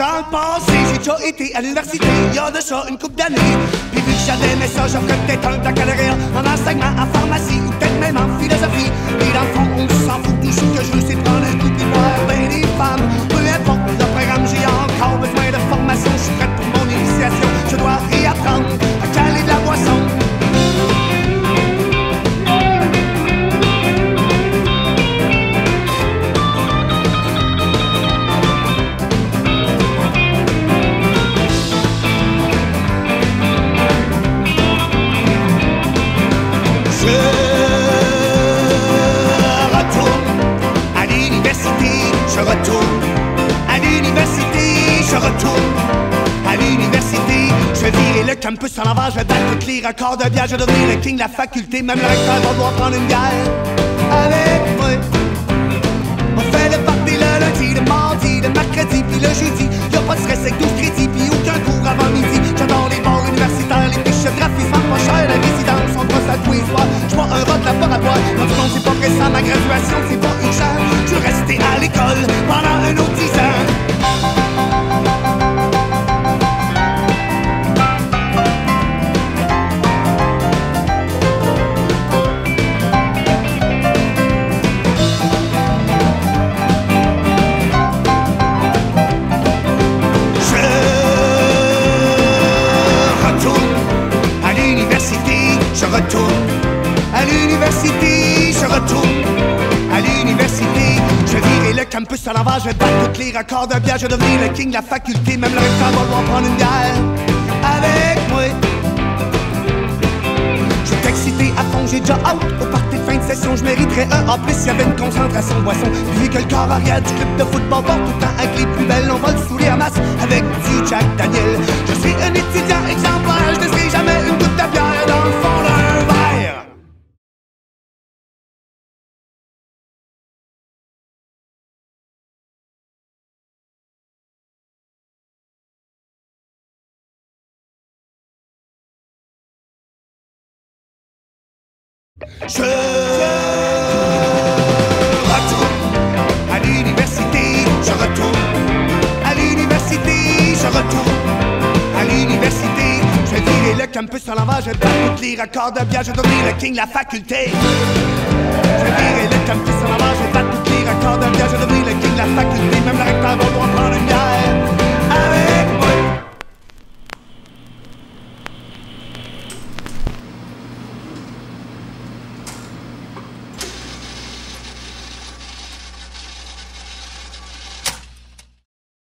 Dans le passé, j'ai déjà été à l'université, y'a de ça une couple d'années. Puis vu que j'aimais ça, j'aurais peut-être un baccalauréat en enseignement, en pharmacie ou peut-être même en philosophie. Et dans le fond, on s'en fout tout ce que je veux, c'est prendre un coup de voir ben des femmes. Peu importe le programme, j'ai encore besoin de formation, je suis prête pour mon initiation. Je dois réapprendre à caler de la boisson. Un peu sans l'envers, je vais battre tous les records de bière. Je vais devenir le king de la faculté. Même le recteur va devoir prendre une bière avec moi. On fait le party le lundi, le mardi, le mercredi, puis le jeudi. Y'a pas de stress avec 12 crédits, puis aucun cours avant midi. J'adore les bars universitaires, les fiches de graphisme pas cher, la résidence, on brosse à tous les soirs. J'bois un rock la boire à boire. Dans du monde, c'est pas pressant, ma graduation, c'est pas urgent. Je veux rester à l'école pendant un autre 10 ans. Campus à l'envers, je vais battre tous les records de bière. Je vais devenir le king de la faculté. Même le recteur va devoir prendre une bière avec moi. Je suis excité à fond, j'ai déjà hâte au party fin de session. Je mériterais un en plus, il y avait une concentration de boisson. Puis vu que le corps arrière du club de football porte tout le temps avec les plus belles, on va le saouler en masse avec du Jack Daniel. Je suis un étudiant exemplaire, je ne serai jamais une goutte de bière dans le fond d'un verre. Je retourne à l'université, je retourne à l'université, je retourne à l'université. Je vais virer le campus à l'envers, je vais battre tous les records de bière, je vais devenir le king de la faculté.